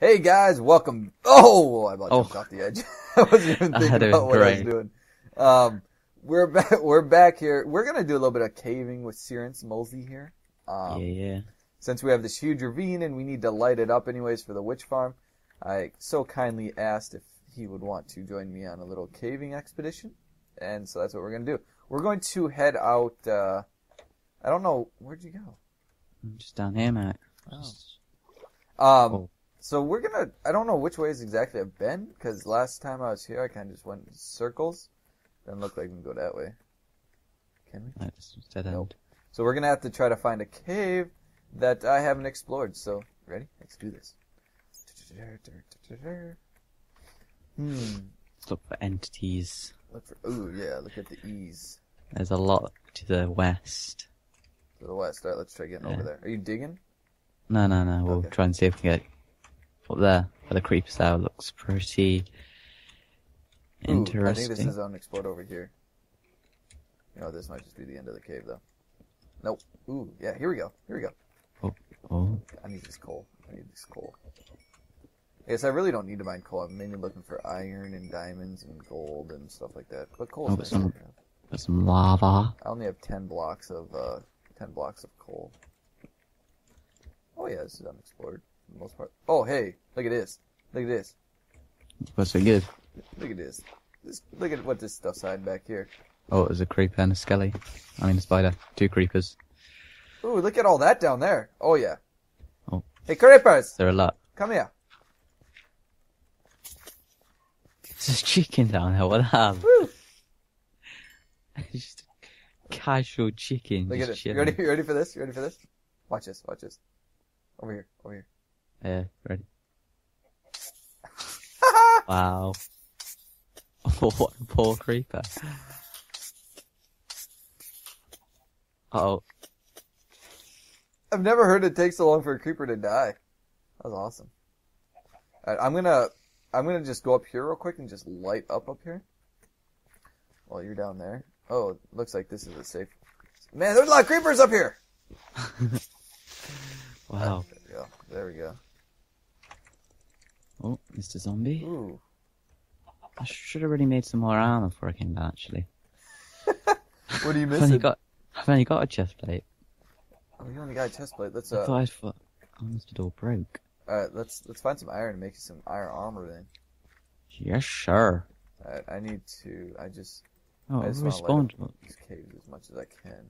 Hey guys, welcome. Oh, I about jumped off the edge. I wasn't even thinking about what I was doing. We're back here. We're going to do a little bit of caving with Sirance Mosey here. Since we have this huge ravine and we need to light it up anyways for the witch farm, I so kindly asked if he would want to join me on a little caving expedition. And so that's what we're going to do. We're going to head out, I don't know, where'd you go? I'm just down here, Matt. So we're going to, I don't know which ways exactly I've been, because last time I was here I kind of just went in circles. Doesn't look like we can go that way. Can we? Nope. So we're going to have to try to find a cave that I haven't explored. So, ready? Let's do this. Look for entities. Look for, ooh, yeah, look at the E's. There's a lot to the west. To the west, alright, let's try getting over there. Are you digging? No, we'll try and see if we can get up there. But the creeper style looks pretty interesting. Ooh, I think this is unexplored over here. You know, this might just be the end of the cave, though. Nope. Ooh, yeah, here we go. Oh. I need this coal. Yes, I really don't need to mine coal. I'm mainly looking for iron and diamonds and gold and stuff like that. But coal is nice. But some lava. I only have 10 blocks of coal. Oh yeah, this is unexplored for the most part. Oh hey, look at this. That's so good. Look at this. Look at what this stuff's hiding back here. Oh, there's a creeper and a skelly. I mean a spider. 2 creepers. Ooh, look at all that down there. Oh yeah. Oh. Hey creepers! There are a lot. Come here. There's a chicken down there, what happened? Just a casual chicken. Look at it. You ready for this? Watch this. Over here. Yeah, ready. Wow. Oh, what a poor creeper. Uh-oh. I've never heard it take so long for a creeper to die. That was awesome. Alright, I'm gonna just go up here real quick and just light up here. While you're down there. Oh, looks like this is a safe... Man, there's a lot of creepers up here! Wow. There we go. Oh, Mr. Zombie. Ooh. I should have really made some more armor before I came down, actually. What are you missing? I've only got a chest plate. Oh, you only got a chest plate? Let's, I thought almost it all broke. Alright, let's find some iron and make you some iron armor then. Yes, sure. Alright, I need to... I just want to light up these caves as much as I can.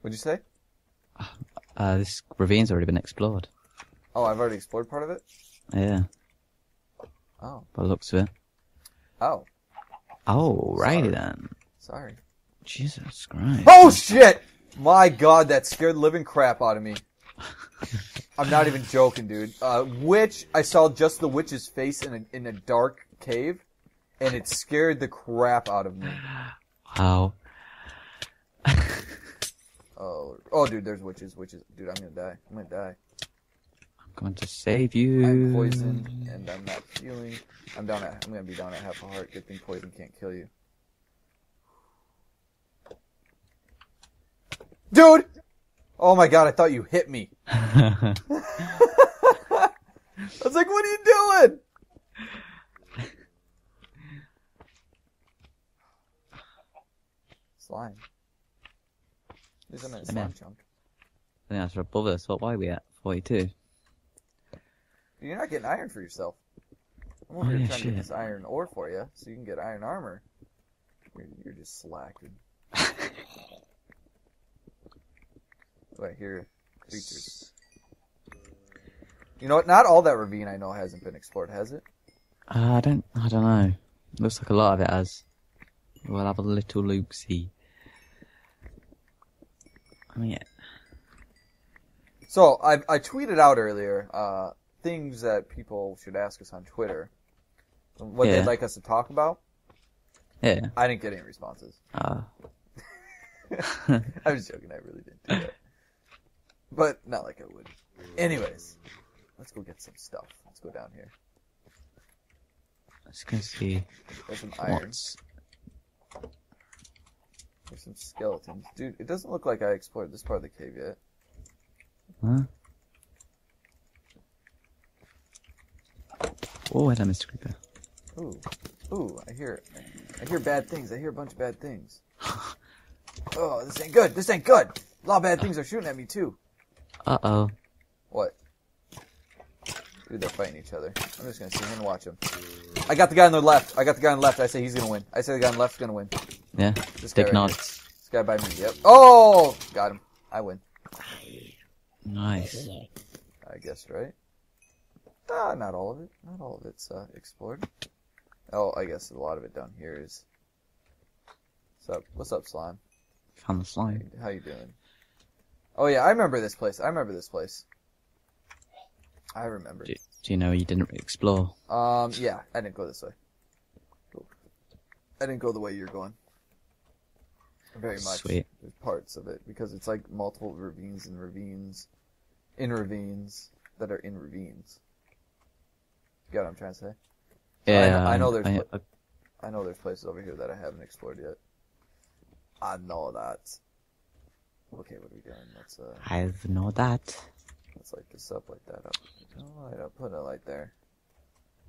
What'd you say? This ravine's already been explored. Oh, I've already explored part of it? Yeah. Oh. By the looks of it. Oh. Oh, righty then. Sorry. Jesus Christ. Oh, shit! My God, that scared the living crap out of me. I'm not even joking, dude. Witch, I saw just the witch's face in a dark cave, and it scared the crap out of me. Wow. Oh, dude, there's witches. Dude, I'm gonna die. I'm going to save you. I'm poisoned, and I'm not healing. I'm gonna be down at half a heart. Good thing poison can't kill you. Dude! Oh my God, I thought you hit me. I was like, what are you doing? Slime. There's a nice slime chunk. I think that's above us. Why are we at 42? You're not getting iron for yourself. I'm over here trying to get this iron ore for you, so you can get iron armor. You're just slacking. Right here, creatures. You know what? Not all that ravine I know hasn't been explored, has it? I don't know. Looks like a lot of it has. We'll have a little loop see. I mean, yeah. So I tweeted out earlier things that people should ask us on Twitter, what they'd like us to talk about. Yeah. I didn't get any responses. I was joking. I really didn't do that. But not like I would. Anyways, let's go get some stuff. Let's go down here. Let's go see. There's some irons. There's some skeletons. Dude, it doesn't look like I explored this part of the cave yet. Huh? Oh, I missed a creeper. Ooh, ooh, I hear bad things. I hear a bunch of bad things. Oh, this ain't good. This ain't good. A lot of bad things are shooting at me too. Uh-oh. What? Dude, they're fighting each other. I'm just gonna sit here and watch them. I got the guy on the left. I say he's gonna win. I say the guy on the left's gonna win. Yeah. This guy right here. This guy by me. Yep. Oh, got him. I win. Nice. I guess, right? Ah, not all of it. Not all of it's explored. Oh, I guess a lot of it down here is. What's up, slime? Found the slime. How you doing? Oh yeah, I remember this place. I remember. Do you know you didn't explore? Yeah, I didn't go this way. Cool. I didn't go the way you're going. Very much. Sweet. There's parts of it because it's like multiple ravines and ravines, in ravines that are in ravines. You got what I'm trying to say? Yeah. I know there's places over here that I haven't explored yet. I know that. Okay, what are we doing? Let's I know that. Let's light this up, light that up. Put it like there.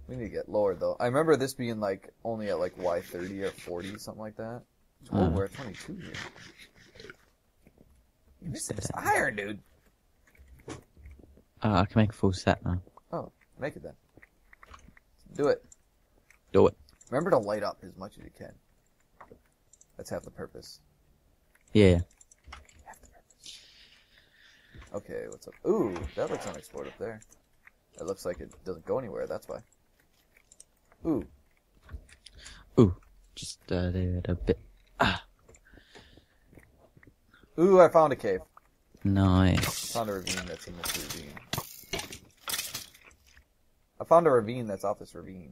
We need to get lower though. I remember this being like only at like Y30 or 40, something like that. Oh, we're at 22 here. You missed this iron, dude. I can make a full set now. Oh, make it then. Do it. Do it. Remember to light up as much as you can. That's half the purpose. Yeah. Half the purpose. Okay, what's up? Ooh, that looks unexplored up there. It looks like it doesn't go anywhere, that's why. Ooh. Ooh. Just do it a bit. Ah. Ooh, I found a cave. Nice. I found a ravine that's in this ravine. I found a ravine that's off this ravine.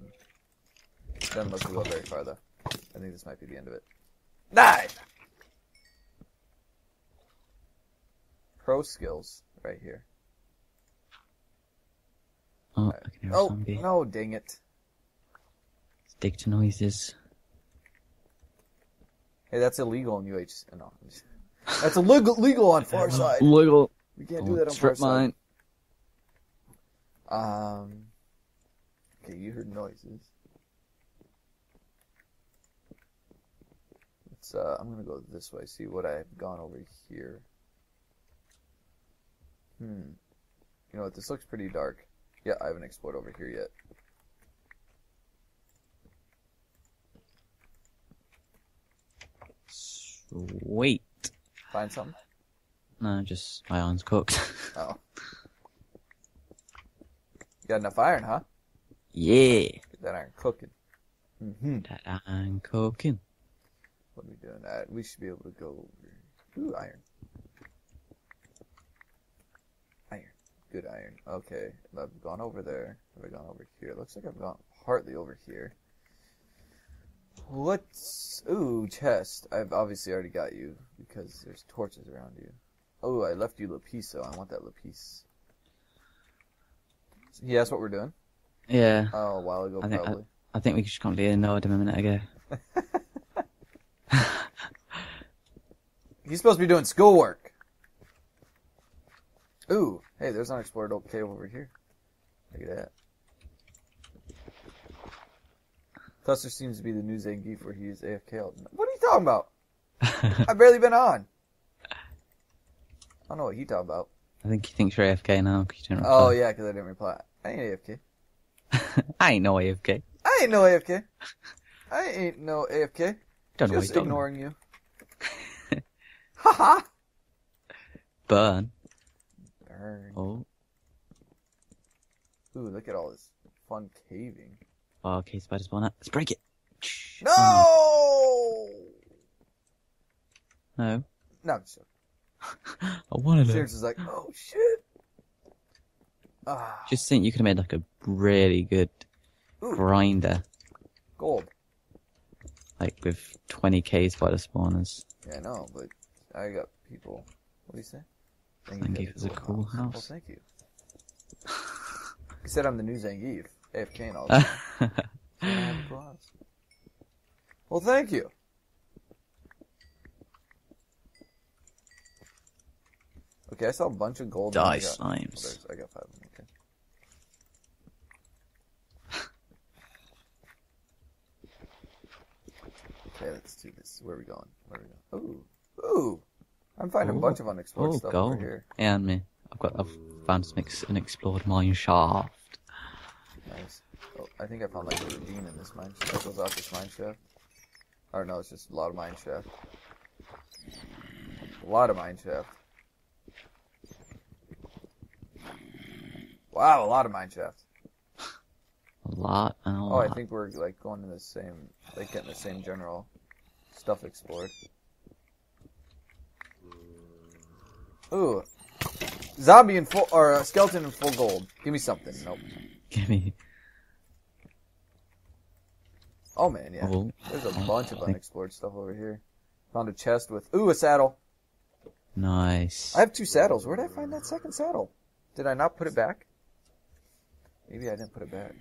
Doesn't look to go very far though. I think this might be the end of it. Nice! Pro skills right here. Oh, right. I can hear a zombie. No, dang it. Stick to noises. Hey, that's illegal on UH. No, that's illegal on FarSide. Legal. We can't do that on FarSide. Mine. Okay, you heard noises. Let's. I'm gonna go this way. See what I've gone over here. You know what? This looks pretty dark. Yeah, I haven't explored over here yet. Wait. Find something? No, just my iron's cooked. Oh. You got enough iron, huh? Yeah. Get that iron cooking. That iron cooking. What are we doing? We should be able to go over. Ooh, iron. Iron. Good iron. Okay. I've gone over there. Have I gone over here? Looks like I've gone partly over here. What's... Ooh, chest. I've obviously already got you, because there's torches around you. Oh, I left you lapis, though. I want that lapis. Yeah, that's what we're doing? Yeah. Oh, a while ago, probably. I think we just can't be in Nordum a minute ago. He's supposed to be doing schoolwork. Ooh, hey, there's an unexplored old cave over here. Look at that. Cluster seems to be the new Zangief where he is AFK. What are you talking about? I've barely been on. I don't know what he's talking about. I think he thinks you're AFK now because you didn't reply. Oh, yeah, because I didn't reply. I ain't AFK. I ain't no AFK. I ain't no AFK. I ain't no AFK. Don't know what he's doing. Just ignoring you. Haha. Burn. Burn. Oh. Ooh, look at all this fun caving. Oh, okay, spider spawn up. Let's break it. No! No. No, I'm sure. I wanted it. Sirance is like, oh shit. Just think you could have made like a really good grinder. Gold. Like with 20k spider spawners. Yeah, I know, but I got people. What do you say? Zangief is a cool house. Well, thank you. You said I'm the new Zangief. AFK and all that. Well, thank you. Okay, I saw a bunch of gold. Die slimes. I got 5 of them, okay. let's do this. Where are we going? Where are we going? Ooh. Ooh. I'm finding a bunch of unexplored stuff over here. And me. I've found some unexplored mine shaft. Nice. Oh, I think I found like a ravine in this mine shaft. That goes off this mine shaft. Or no, it's just a lot of mine shaft. A lot of mine shaft. Wow, a lot of mine shaft. A lot and a lot. Oh, I think we're like going to the same, like getting the same general stuff explored. Ooh. Zombie in full, or a skeleton in full gold. Give me something. Nope. Give me. Oh man, yeah. Oh. There's a bunch of unexplored stuff over here. Found a chest with, ooh, a saddle. Nice. I have two saddles. Where did I find that second saddle? Did I not put it back? Maybe I didn't put it back.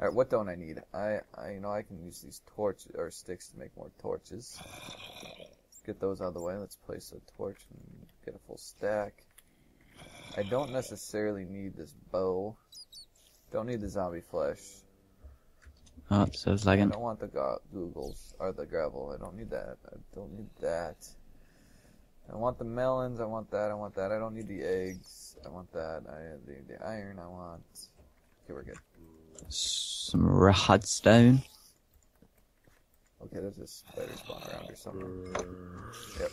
Alright, what don't I need? I you know, I can use these torches, or sticks to make more torches. Let's get those out of the way. Let's place a torch and get a full stack. I don't necessarily need this bow. Don't need the zombie flesh. Oh, so it's lagging. I don't want the googles, or the gravel. I don't need that. I don't need that. I want the melons. I want that. I want that. I don't need the eggs. I want that. I need the iron. I want... Okay, we're good. Some redstone. Okay, there's a spider spawn around or something. Yep.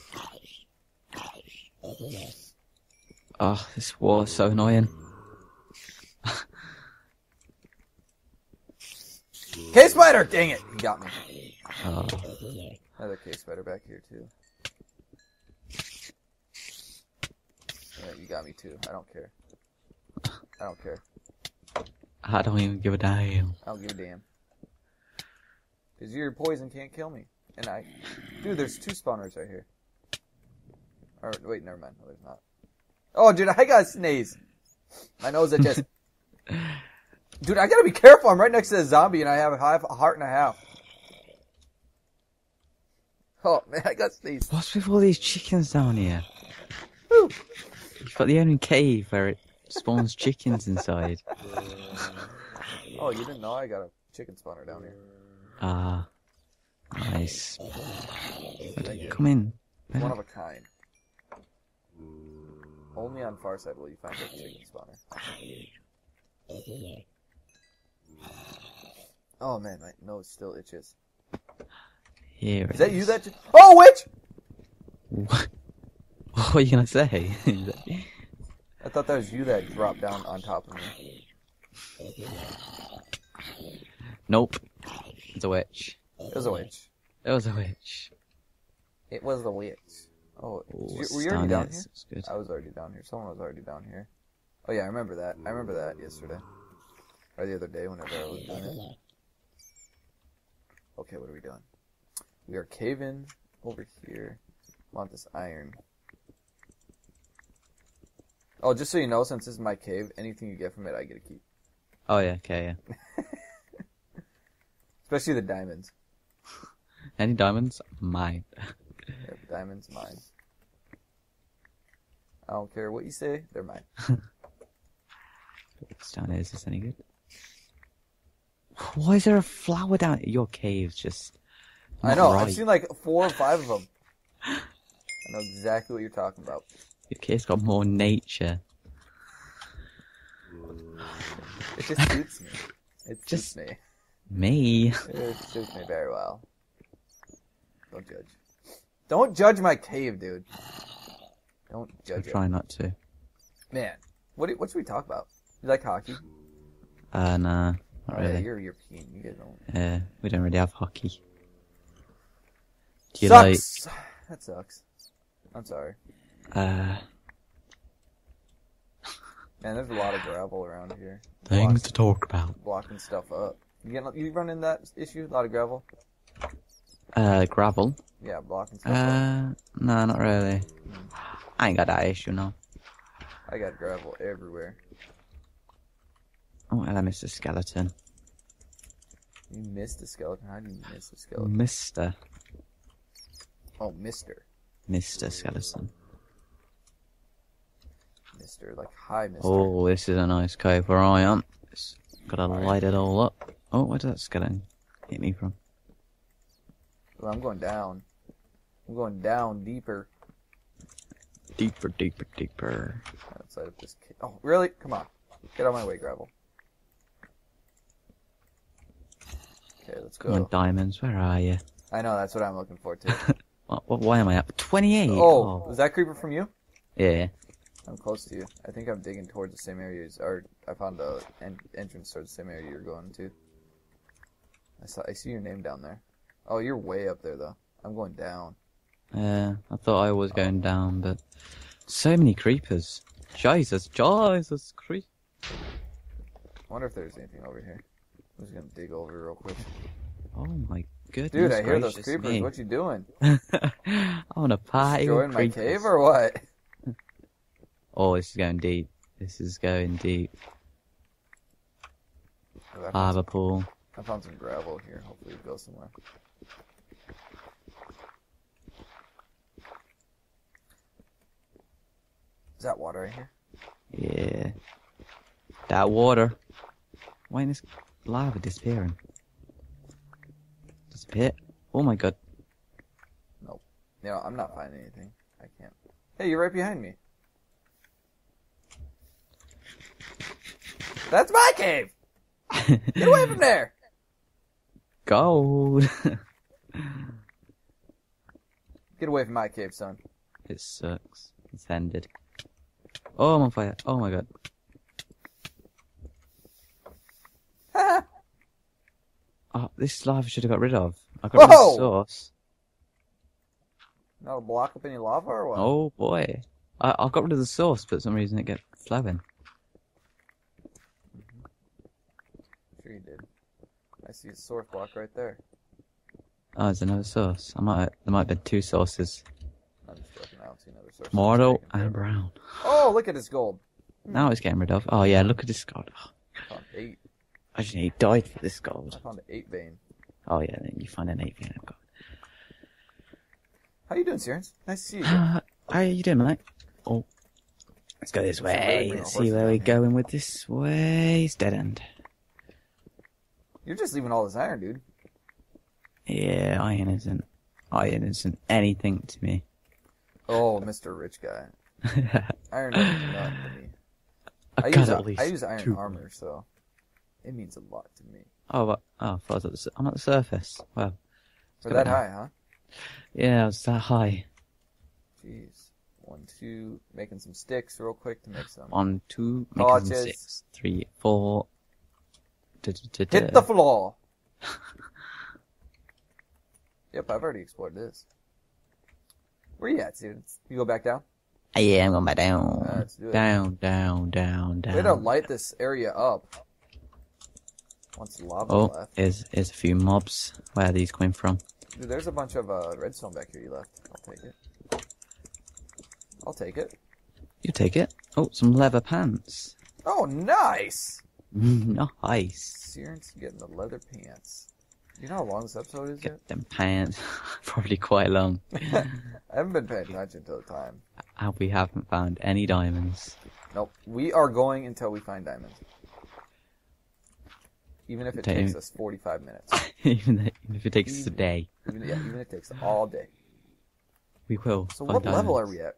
Ah, oh, this wall is so annoying. K-Spider! Dang it! He got me. Oh. Another K-Spider back here, too. Yeah, you got me, too. I don't care. I don't care. I don't even give a damn. I don't give a damn. Because your poison can't kill me. And I... Dude, there's two spawners right here. Or, wait, never mind. No, there's not. Oh, dude, I gotta sneeze. My nose is just... Dude, I gotta be careful. I'm right next to a zombie, and I have a heart and a half. Oh, man, I got sneezed. What's with all these chickens down here? Woo. You've got the only cave where it spawns chickens inside. Oh, you didn't know I got a chicken spawner down here. Ah. Nice. Come in. One of a kind. Only on FarSide will you find a chicken spawner. Oh man, my nose still itches. Here it is. Is that you that just... Oh, witch! What were you gonna say? I thought that was you that dropped down on top of me. Nope. It's a witch. It was a witch. It was a witch. It was the witch. Oh, were you already down here? It's good. I was already down here. Someone was already down here. Oh yeah, I remember that. I remember that yesterday. Or the other day whenever I was doing it. Okay, what are we doing? We are caving over here. I want this iron. Oh, just so you know, since this is my cave, anything you get from it, I get to keep. Oh yeah, okay, yeah. Especially the diamonds. Any diamonds? Mine. Yep, diamonds, mine. I don't care what you say, they're mine. What's down here? Is this any good? Why is there a flower down your cave? Just I know. Right. I've seen like 4 or 5 of them. I know exactly what you're talking about. Your cave's got more nature. It just suits me. It just suits me. It suits me very well. Don't judge. Don't judge my cave, dude. Don't judge it. Try not to. Man, what should we talk about? You like hockey? Nah, not really. Yeah, you're European. You guys don't. Yeah, we don't really have hockey. Do you sucks. Like... That sucks. I'm sorry. Man, there's a lot of gravel around here. Things to talk about. Blocking stuff up. You run into that issue? A lot of gravel? Gravel? Yeah, blocking stuff up. No, not really. I ain't got that issue, no. I got gravel everywhere. Oh, and I missed a skeleton. You missed a skeleton? How do you miss a skeleton? Mister. Oh, mister. Mister skeleton. Mister, like, hi, mister. Oh, this is a nice cave where I am. It's gotta light it all up. Oh, where did that skeleton hit me from? Well, I'm going down. I'm going down deeper. Deeper, deeper, deeper. Outside of this cave. Oh, really? Come on. Get out of my way, gravel. Okay, let's go. Come on, diamonds, where are you? I know, that's what I'm looking for, too. Why am I up? 28! Oh, was that creeper from you? Yeah. I'm close to you. I think I'm digging towards the same area as, or I found the entrance towards the same area you're going to. I see your name down there. Oh, you're way up there, though. I'm going down. Yeah, I thought I was going down, but... So many creepers. Jesus, creep. I wonder if there's anything over here. I'm just gonna dig over real quick. Oh my goodness. Dude, I hear those creepers. Me. What you doing? I want a party. Destroying my cave or what? Oh, this is going deep. This is going deep. Oh, Harbor pool. I found some gravel here. Hopefully it goes somewhere. Is that water right here? Yeah. That water. Why is this lava disappearing? Disappear? Oh my god. Nope. You know, I'm not finding anything. I can't. Hey, you're right behind me. That's my cave! Get away from there! Gold. Get away from my cave, son. It sucks. It's ended. Oh, I'm on fire. Oh my god. Oh, this lava should have got rid of. I got rid of the source. That'll block up any lava or what? Oh boy. I got rid of the source, but for some reason it got flowing. Sure you did. I see a source block right there. Oh, there's another source. There might have been two sources. I'm just looking out, see another source. Mortal and brown. Oh, look at this gold. Now it's getting rid of. Oh yeah, look at this gold. I found 8. I just need died for this gold. I found an 8 vein. Oh yeah, then you find an 8 vein of gold. How you doing, Sirance? Nice to see you. How you doing, mate? Oh, let's go this way. Let's see where we're going with this way. It's dead end. You're just leaving all this iron, dude. Yeah, iron isn't anything to me. Oh, Mr. Rich Guy. Iron isn't nothing to me. I use iron armor, so it means a lot to me. Oh, but I'm at the surface. Wow. We're that high, huh? Yeah, it's that high. Jeez. 1, 2, making some sticks real quick to make some. 1, 2, making some sticks. 3, 4. Hit the floor. Yep, I've already explored this. Where you at, students? You go back down? Yeah, I'm going back down. Let's do it. Down. Way to light this area up. Once lava left. There's a few mobs. Where are these coming from? Dude, there's a bunch of redstone back here you left. I'll take it. I'll take it. You take it? Oh, some leather pants. Oh, nice! Nice. Sirance getting the leather pants. You know how long this episode is yet? Get them pants. Probably quite long. I haven't been paying attention to the time. And we haven't found any diamonds. Nope. We are going until we find diamonds. Even if it takes us 45 minutes. Even if it takes us a day. Even if it takes all day. We will. So what level are we at?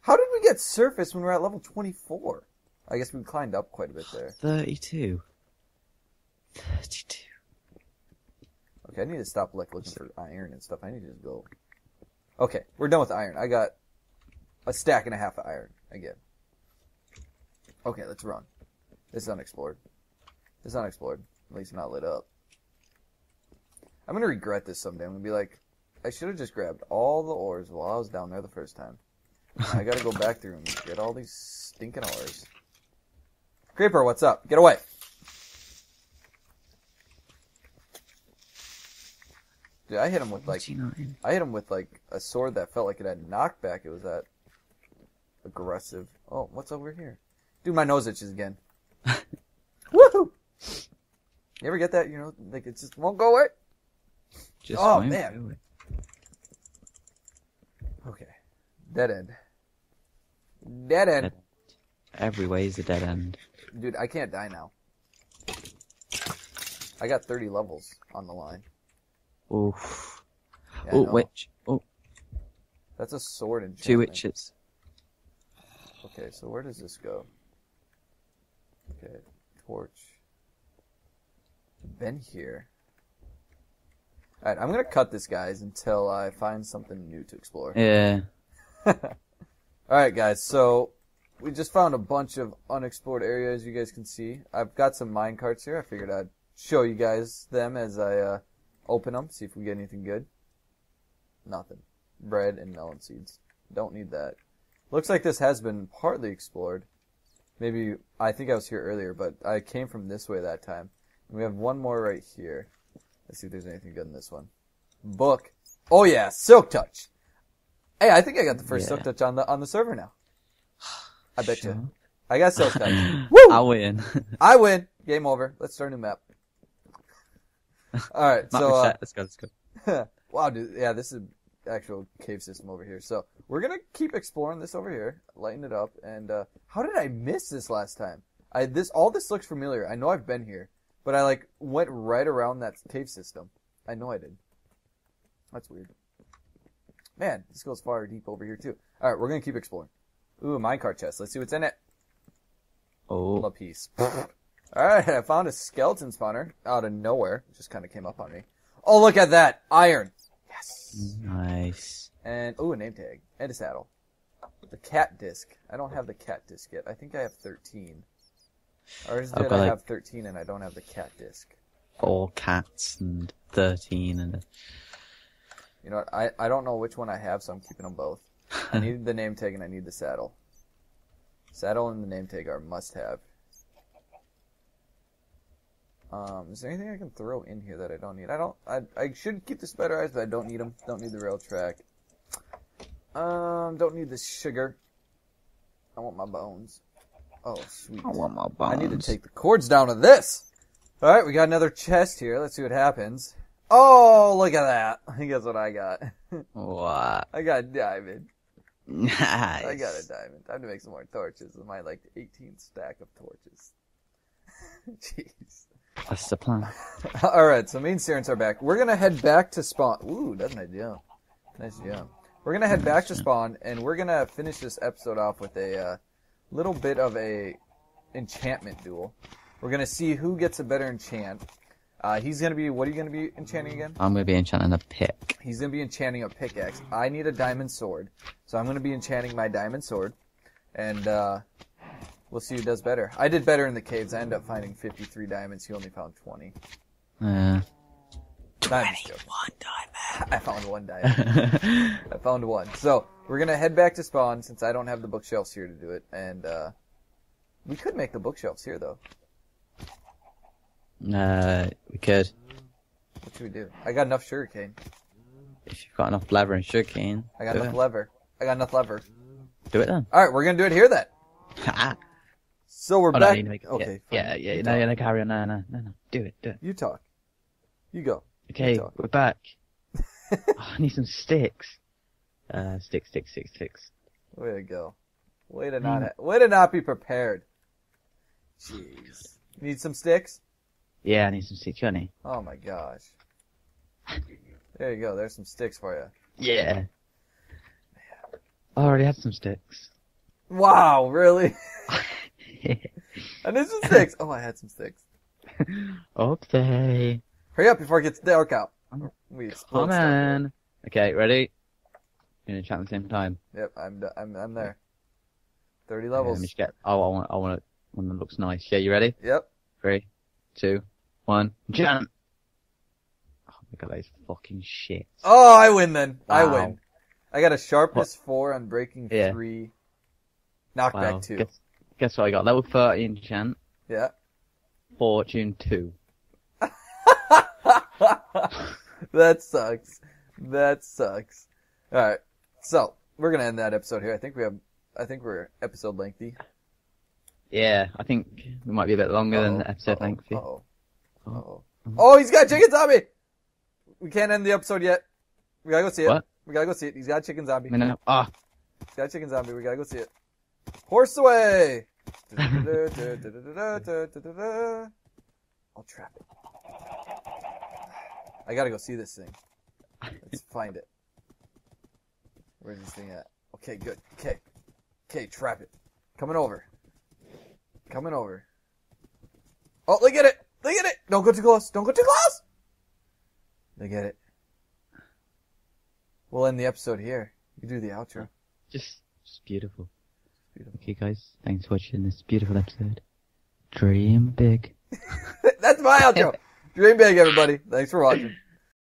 How did we get surface when we're at level 24? I guess we climbed up quite a bit there. 32. 32. Okay, I need to stop looking for iron and stuff. I need to just go. Okay, we're done with iron. I got a stack and a half of iron again. Okay, let's run. This is unexplored. It's not explored. At least not lit up. I'm going to regret this someday. I'm going to be like, I should have just grabbed all the ores while I was down there the first time. I got to go back through and get all these stinking ores. Creeper, what's up? Get away! Dude, I hit him with like... I hit him with like a sword that felt like it had knockback. It was that aggressive. Oh, what's over here? Dude, my nose itches again. Woohoo! You ever get that, you know, like it just won't go away? Just oh, man. Okay. Dead end. Dead end. Every way is a dead end. Dude, I can't die now. I got 30 levels on the line. Oof. Yeah, oh, no. Witch. Oh. That's a sword enchantment. Two witches. Okay, so where does this go? Okay, torch. Been here. Alright, I'm gonna cut this, guys, until I find something new to explore. Yeah. Alright, guys, so we just found a bunch of unexplored areas, you guys can see. I've got some mine carts here. I figured I'd show you guys them as I open them, see if we get anything good. Nothing. Bread and melon seeds. Don't need that. Looks like this has been partly explored. Maybe, I think I was here earlier, but I came from this way that time. And we have one more right here. Let's see if there's anything good in this one. Book. Oh yeah, Silk Touch. Hey, I think I got the first Silk Touch on the server now. I bet you. I got Silk Touch. Woo! I win. I win. Game over. Let's start a new map. All right. So let's go. Wow, dude. Yeah, this is an actual cave system over here. So we're gonna keep exploring this over here, lighten it up. And how did I miss this last time? All this looks familiar. I know I've been here, but I like went right around that cave system. I know I did. That's weird. Man, this goes far deep over here too. All right, we're gonna keep exploring. Ooh, a minecart chest. Let's see what's in it. Oh. A piece. Alright, I found a skeleton spawner out of nowhere. It just kind of came up on me. Oh, look at that! Iron! Yes! Nice. And, ooh, a name tag. And a saddle. The cat disc. I don't have the cat disc yet. I think I have 13. Or is it I have 13 and I don't have the cat disc? 4 cats and 13 and... You know what? I don't know which one I have, so I'm keeping them both. I need the name tag and I need the saddle. Saddle and the name tag are must-have. Is there anything I can throw in here that I don't need? I should keep the spider eyes, but I don't need them. Don't need the rail track. Don't need the sugar. I want my bones. Oh, sweet. I want my bones. I need to take the cords down to this. All right, we got another chest here. Let's see what happens. Oh, look at that. I think that's what I got. What? I got a diamond. Nice. I got a diamond. Time to make some more torches. This is my, like, 18th stack of torches. Jeez. That's the plan. Alright, so me and Sirance are back. We're gonna head back to spawn. Ooh, that's an idea. Nice job. We're gonna head back to spawn, and we're gonna finish this episode off with a little bit of a enchantment duel. We're gonna see who gets a better enchant. He's gonna be, what are you gonna be enchanting again? I'm gonna be enchanting a pick. He's gonna be enchanting a pickaxe. I need a diamond sword. So I'm gonna be enchanting my diamond sword. And, we'll see who does better. I did better in the caves. I ended up finding 53 diamonds. He only found 20. 21 diamond. I found one diamond. I found one. So, we're gonna head back to spawn since I don't have the bookshelves here to do it. And, we could make the bookshelves here though. We could. What should we do? I got enough sugarcane. If you've got enough lever and sugarcane. I got enough lever. I got enough lever. Do it then. Alright, we're gonna do it here then. So we're back. No, okay. Yeah. No, carry on. No. Do it. You talk. You go. Okay, we're back. Oh, I need some sticks. Sticks. Way to go. Way to not be prepared. Jeez. Need some sticks? Yeah, I need some sticks, honey. Oh my gosh. There you go. There's some sticks for you. Yeah. Man. I already had some sticks. Wow, really? I need some sticks. Oh, I had some sticks. Okay. Hurry up before it gets dark out. Come on. Okay, ready? You're gonna chat at the same time. Yep, I'm there. 30 levels. Let me get. Oh, I want one that looks nice. Yeah, you ready? Yep. 3, 2, 1, jump! Oh my god, that is fucking shit. Oh, I win then. Wow. I win. I got a sharpness 4 on breaking 3. Knockback 2. Guess what I got? Level 13 enchant. Yeah. Fortune 2. That sucks. Alright. So, we're gonna end that episode here. I think we're episode lengthy. Yeah, I think we might be a bit longer than episode lengthy. Oh, he's got chicken zombie! We can't end the episode yet. We gotta go see it. What? We gotta go see it. He's got chicken zombie. He's got chicken zombie. We gotta go see it. Horse away! I'll trap it. I gotta go see this thing. Let's find it. Where's this thing at? Okay, good. Okay. Okay, trap it. Coming over. Coming over. Oh, look at it! Look at it! Don't go too close! Don't go too close! Look at it. We'll end the episode here. You do the outro. Just beautiful. Beautiful. Okay, guys. Thanks for watching this beautiful episode. Dream big. That's my outro. Dream big, everybody. Thanks for watching.